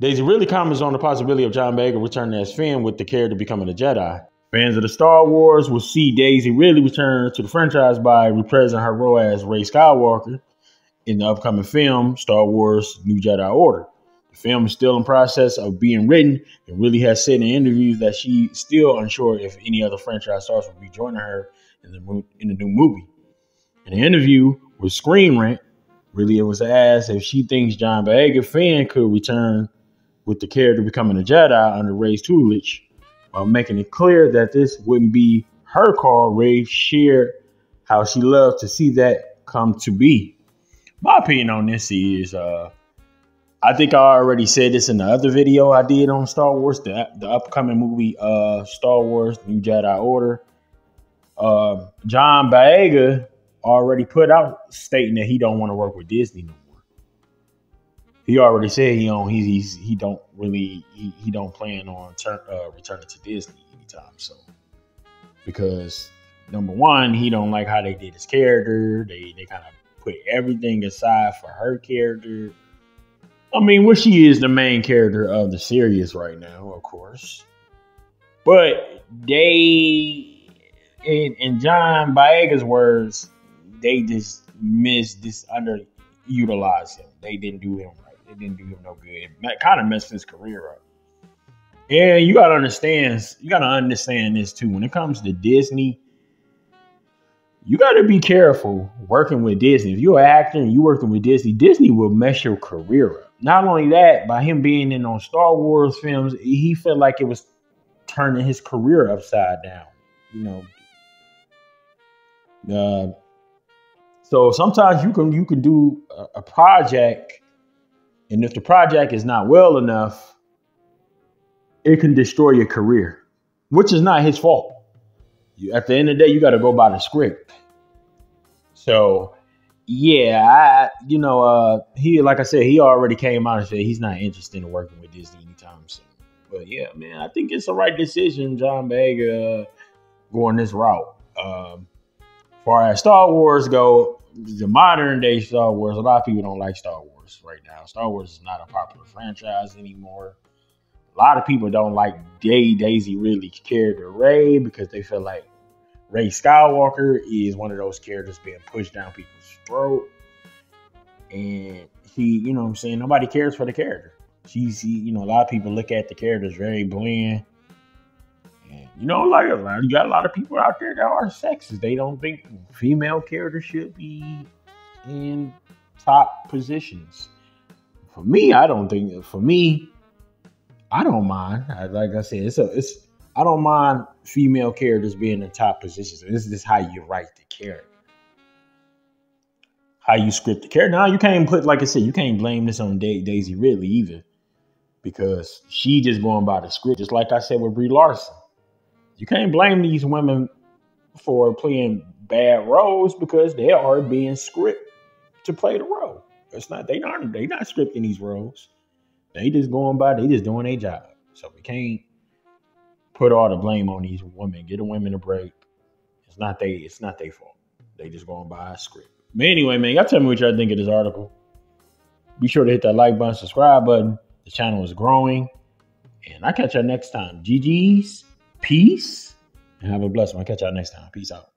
Daisy Ridley comments on the possibility of John Boyega returning as Finn, with the character becoming a Jedi. Fans of the Star Wars will see Daisy Ridley return to the franchise by reprising her role as Rey Skywalker in the upcoming film, Star Wars New Jedi Order. The film is still in process of being written, and Ridley has said in interviews that she's still unsure if any other franchise stars will be joining her in the new movie. In an interview with Screen Rant, Ridley was asked if she thinks John Boyega Finn could return with the character becoming a Jedi under Rey's tutelage, while making it clear that this wouldn't be her call. Rey shared how she loved to see that come to be. My opinion on this is, I think I already said this in the other video I did on Star Wars, the upcoming movie, Star Wars New Jedi Order. John Boyega already put out stating that he don't want to work with Disney no more. He already said he don't plan on returning to Disney anytime soon, because number one, he don't like how they did his character. They kind of put everything aside for her character. I mean, well, she is the main character of the series right now, of course, but in John Boyega's words, they just missed this, underutilized him. They didn't do him right. They didn't do him no good. It kind of messed his career up. And you gotta understand this too. When it comes to Disney, you gotta be careful working with Disney. If you're an actor and you're working with Disney, Disney will mess your career up. Not only that, by him being in on Star Wars films, he felt like it was turning his career upside down. You know. So sometimes you can do a project, and if the project is not well enough, it can destroy your career, which is not his fault. At the end of the day, you got to go by the script. So, yeah, he, like I said, he already came out and said he's not interested in working with Disney anytime soon. But yeah, man, I think it's the right decision, John Boyega, going this route. As far as Star Wars go, the modern day Star Wars, a lot of people don't like Star Wars right now. Star Wars is not a popular franchise anymore. A lot of people don't like Daisy Ridley's character Rey, because they feel like Rey Skywalker is one of those characters being pushed down people's throat. And you know what I'm saying, nobody cares for the character. A lot of people look at the characters very bland. You know, you got a lot of people out there that are sexist. They don't think female characters should be in top positions. For me, I don't mind. Like I said, I don't mind female characters being in top positions. This is just how you write the character, how you script the character. Now you can't blame this on Daisy Ridley either, because she just going by the script. Just like I said with Brie Larson. You can't blame these women for playing bad roles, because they are being scripted to play the role. They're not scripting these roles. They just doing their job. So we can't put all the blame on these women. Get the women a break. It's not their fault. They just going by a script. But anyway, man, y'all tell me what y'all think of this article. Be sure to hit that like button, subscribe button. The channel is growing. And I'll catch y'all next time. GGs. Peace, and have a blessed one. I'll catch y'all next time. Peace out.